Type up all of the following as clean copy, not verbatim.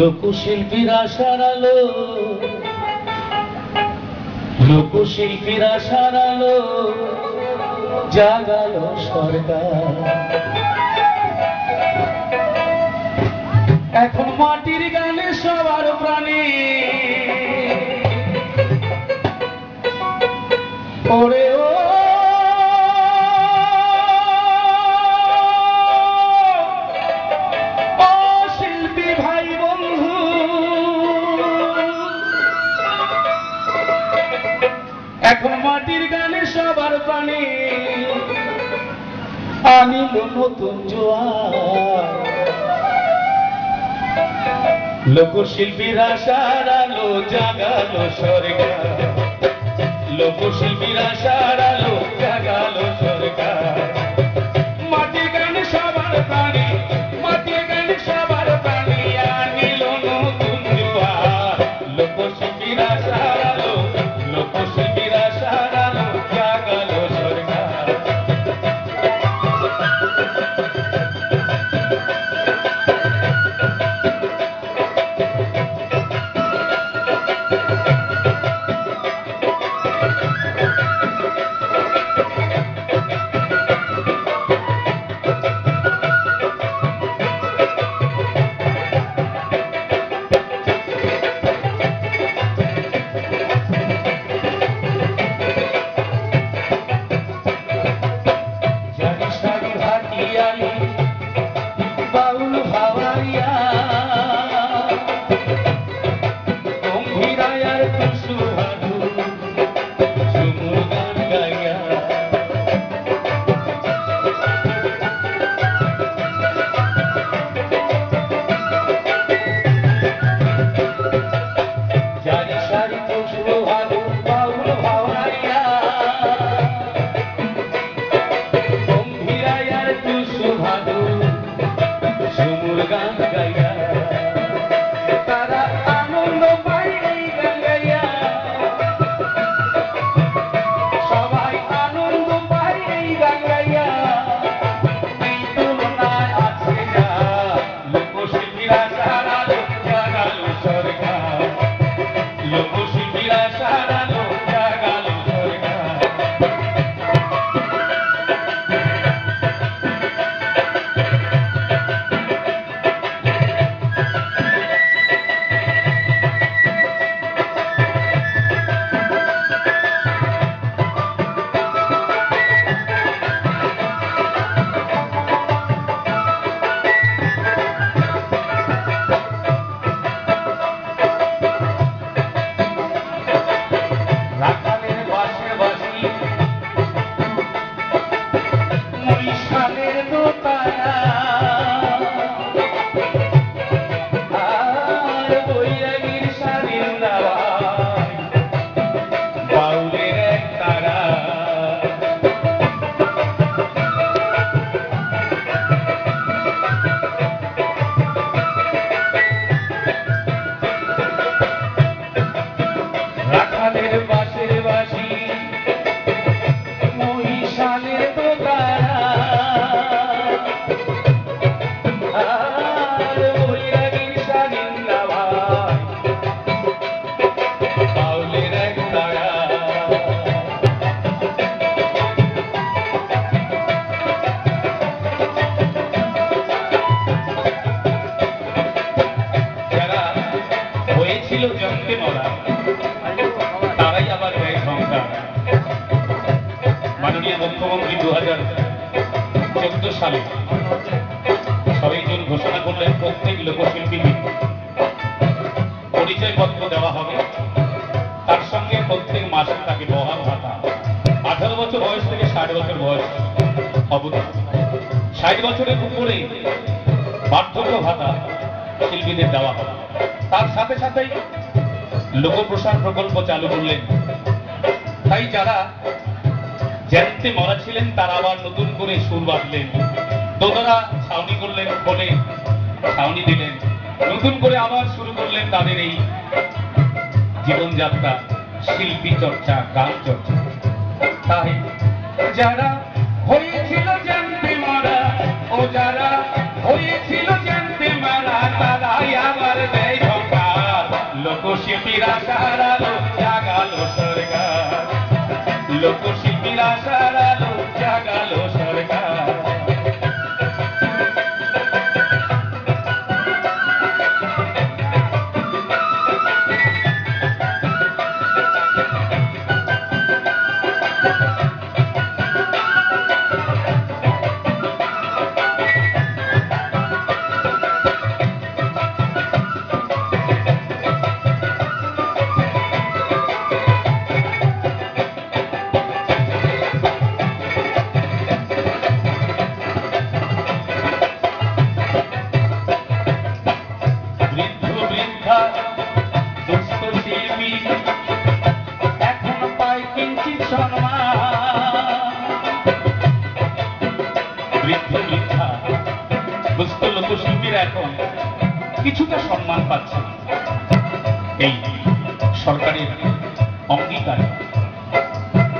লোকশিল্পীরা সারালো জাগালো সরকার। এখন মাটির গানে সবার প্রাণে ওরে ও মাটির গানে সবার প্রাণে আনিল নতুন জোয়ার। লোকশিল্পীরা সারালো জাগালো সরকার, লোকশিল্পীরা সারালো জাগালো সরকার। মাটির গানে সবার প্রাণে, মাটির গানে সবার প্রাণে আনিল নতুন জোয়ার। লোকশিল্পীরা সারালো, লোকশিল্পীরা মুখ্যমন্ত্রী 2014 সালে সবাইজন ঘোষণা করলেন প্রত্যেক লোকশিল্পীকে পরিচয়পত্র দেওয়া হবে, তার সঙ্গে প্রত্যেক মাসে তাকে বহাল ভাতা 18 বছর বয়স থেকে 60 বছর বয়স অবধি, 60 বছরের উপরে বার্ধক্য ভাতা শিল্পীদের দেওয়া হবে। তার সাথে সাথেই লোকপ্রসার প্রকল্প চালু করলেন। তাই যারা জ্যান্তে মরা ছিলেন তারা আবার নতুন করে সুর বাঁধলেন, দোতারা ছাউনি করলেন, বলে ছাউনি দিলেন, নতুন করে আবার শুরু করলেন তাদের এই জীবনযাত্রা, শিল্পী চর্চা, গান চর্চা। তাই যারা হয়েছিল জ্যান্তে মরা, ও যারা হয়েছিল জ্যান্তে মরা তারাই আবার দেয় বস্তুগত শিল্পীরা এখন কিছুটা সম্মান পাচ্ছে এই সরকারের অঙ্গীকার।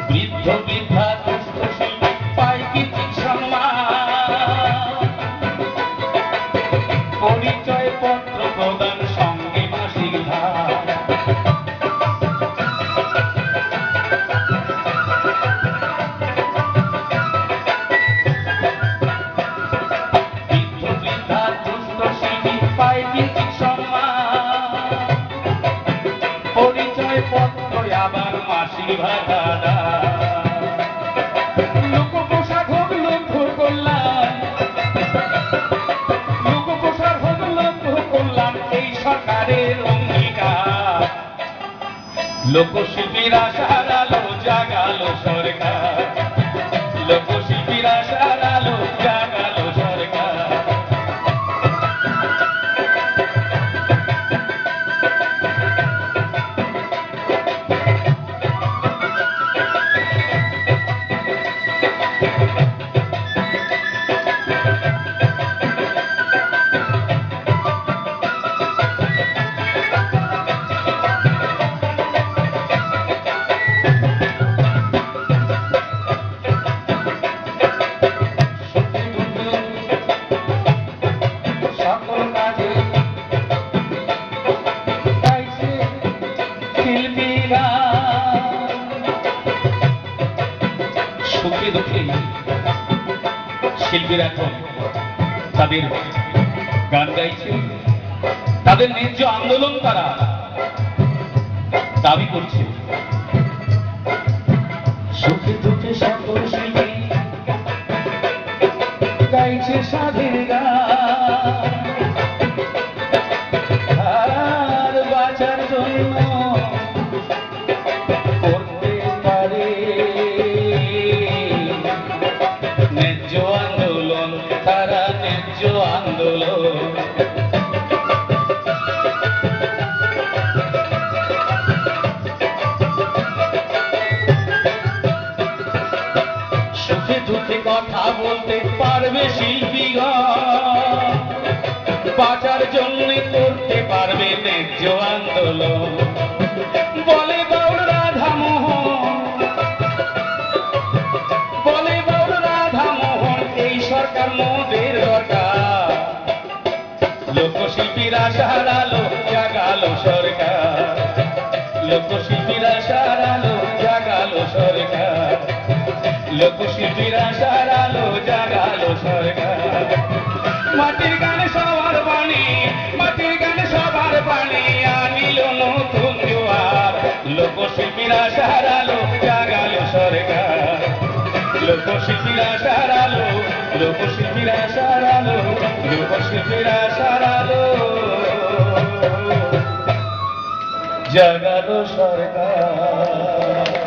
বৃদ্ধ বৃদ্ধা দুস্থ শিল্পী পায় কিছু সম্মান, পরিচয় পত্র প্রদান সঙ্গে মাসিক ধার। বৃদ্ধ বৃদ্ধা দুস্থ শিল্পী পায় কিছু সম্মান, পরিচয় পত্র আবার মাসিক ভাতা। লোকশিল্পীরা সারালো জাগালো সরকার, লোকশিল্পীরা সারালো জাগালো সরকার। সুখে দুঃখে শিল্পীরা এখন তাদের গান গাইছে, তাদের ন্যায্য আন্দোলন তারা দাবি করছে। সুখে দুঃখে সকল শিল্পী গাইছে স্বাধীন গান, আর বাঁচার জন্য কথা বলতে পারবে শিল্পীগণ, বাঁচার জন্য করতে পারবে ন্যায্য আন্দোলন। বলে বাউল রাধামোহন, বলে বাউল রাধামোহন, এই সরকার মোদের দরকার। লোকশিল্পীরা সারালো জাগালো সরকার, লোকশিল্পীরা সারালো জাগালো সরকার, লোকশিল্পীরা সারালো জাগালো সরকার। মাটির গানে সবার বাণী, মাটির গানে সবার বাণী আনিল নতুন জোয়ার। লোকশিল্পীরা সারালো জাগালো সরকার, লোকশিল্পীরা সারালো, লোকশিল্পীরা সারালো, লোকশিল্পীরা সারালো জাগালো সরকার।